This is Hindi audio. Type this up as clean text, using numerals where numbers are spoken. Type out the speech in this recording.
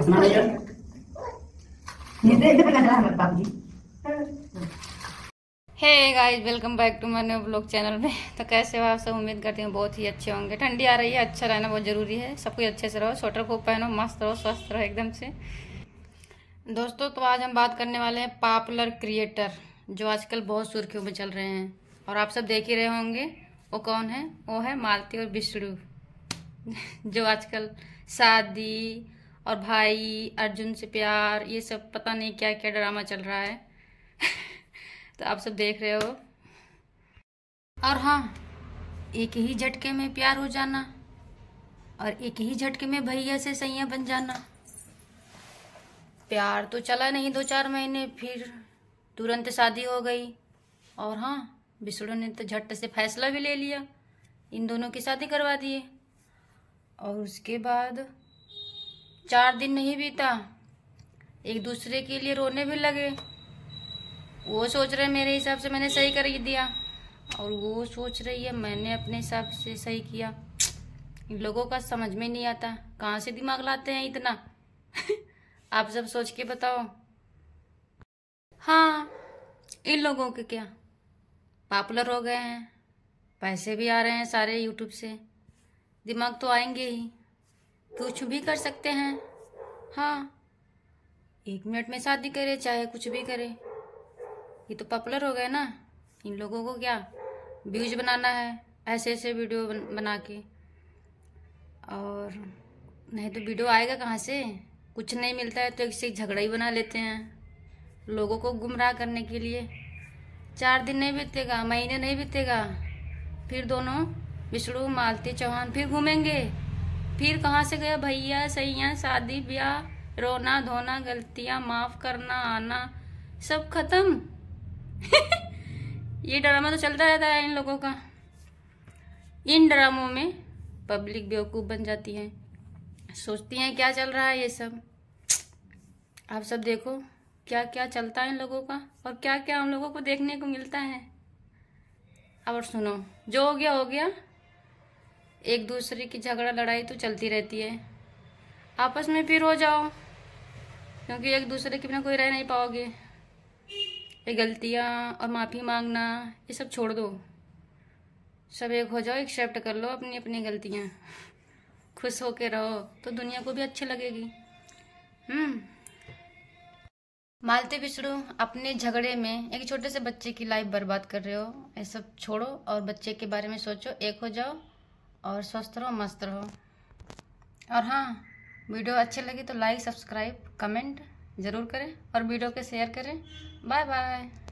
Hey guys, welcome back to my new vlog channel में। तो कैसे हो आप सब? उम्मीद करती हूँ बहुत ही अच्छे होंगे। ठंडी आ रही है, अच्छा रहना बहुत ज़रूरी है। सब कुछ अच्छे से रहो, स्वेटर को पहनो, मस्त रहो, स्वस्थ रहो एकदम से। दोस्तों, तो आज हम बात करने वाले हैं पॉपुलर क्रिएटर, जो आजकल बहुत सुर्खियों में चल रहे हैं और आप सब देख ही रहे होंगे। वो कौन है? वो है मालती और बिशरू, जो आजकल शादी और भाई, अर्जुन से प्यार, ये सब पता नहीं क्या क्या ड्रामा चल रहा है। तो आप सब देख रहे हो। और हाँ, एक ही झटके में प्यार हो जाना और एक ही झटके में भैया से सैया बन जाना। प्यार तो चला नहीं 2-4 महीने, फिर तुरंत शादी हो गई। और हाँ, बिशरू ने तो झट से फैसला भी ले लिया, इन दोनों की शादी करवा दिए। और उसके बाद 4 दिन नहीं बीता, एक दूसरे के लिए रोने भी लगे। वो सोच रहे मेरे हिसाब से मैंने सही कर दिया, और वो सोच रही है मैंने अपने हिसाब से सही किया। इन लोगों का समझ में नहीं आता कहाँ से दिमाग लाते हैं इतना। आप सब सोच के बताओ। हाँ, इन लोगों के क्या पॉपुलर हो गए हैं, पैसे भी आ रहे हैं सारे यूट्यूब से, दिमाग तो आएंगे ही, कुछ भी कर सकते हैं। हाँ, 1 मिनट में शादी करे, चाहे कुछ भी करे। ये तो पॉपुलर हो गए ना। इन लोगों को क्या व्यूज बनाना है ऐसे ऐसे वीडियो बना के, और नहीं तो वीडियो आएगा कहाँ से? कुछ नहीं मिलता है तो एक से झगड़ा ही बना लेते हैं लोगों को गुमराह करने के लिए। 4 दिन नहीं बीतेगा, महीने नहीं बीतेगा, फिर दोनों बिशरू मालती चौहान फिर घूमेंगे। फिर कहाँ से गया भैया सैया, शादी ब्याह, रोना धोना, गलतियाँ माफ़ करना आना, सब खत्म। ये ड्रामा तो चलता रहता है इन लोगों का। इन ड्रामों में पब्लिक बेवकूफ़ बन जाती है, सोचती हैं क्या चल रहा है ये सब। आप सब देखो क्या क्या चलता है इन लोगों का, और क्या क्या हम लोगों को देखने को मिलता है। और सुनो, जो हो गया हो गया। एक दूसरे की झगड़ा लड़ाई तो चलती रहती है, आपस में फिर हो जाओ, क्योंकि एक दूसरे के बिना कोई रह नहीं पाओगे। ये गलतियाँ और माफ़ी मांगना ये सब छोड़ दो, सब एक हो जाओ, एक्सेप्ट कर लो अपनी अपनी गलतियाँ, खुश होके रहो तो दुनिया को भी अच्छी लगेगी। मालती बिशरू अपने झगड़े में एक छोटे से बच्चे की लाइफ बर्बाद कर रहे हो। ये सब छोड़ो और बच्चे के बारे में सोचो, एक हो जाओ और स्वस्थ रहो, मस्त रहो। और हाँ, वीडियो अच्छी लगी तो लाइक, सब्सक्राइब, कमेंट ज़रूर करें और वीडियो को शेयर करें। Bye bye.